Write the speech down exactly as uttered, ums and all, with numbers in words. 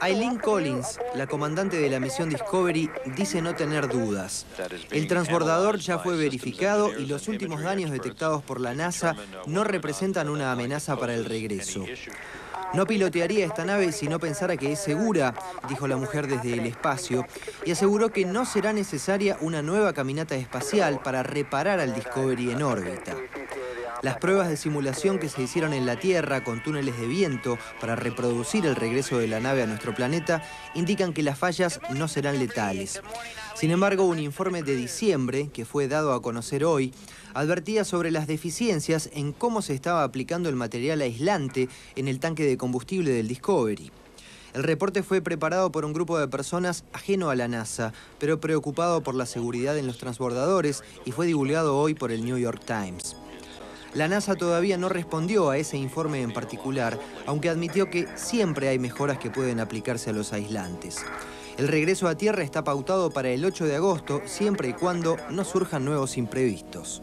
Aileen Collins, la comandante de la misión Discovery, dice no tener dudas. El transbordador ya fue verificado y los últimos daños detectados por la NASA no representan una amenaza para el regreso. No pilotearía esta nave si no pensara que es segura, dijo la mujer desde el espacio, y aseguró que no será necesaria una nueva caminata espacial para reparar al Discovery en órbita. Las pruebas de simulación que se hicieron en la Tierra con túneles de viento para reproducir el regreso de la nave a nuestro planeta indican que las fallas no serán letales. Sin embargo, un informe de diciembre, que fue dado a conocer hoy, advertía sobre las deficiencias en cómo se estaba aplicando el material aislante en el tanque de combustible del Discovery. El reporte fue preparado por un grupo de personas ajeno a la NASA, pero preocupado por la seguridad en los transbordadores, y fue divulgado hoy por el New York Times. La NASA todavía no respondió a ese informe en particular, aunque admitió que siempre hay mejoras que pueden aplicarse a los aislantes. El regreso a Tierra está pautado para el ocho de agosto, siempre y cuando no surjan nuevos imprevistos.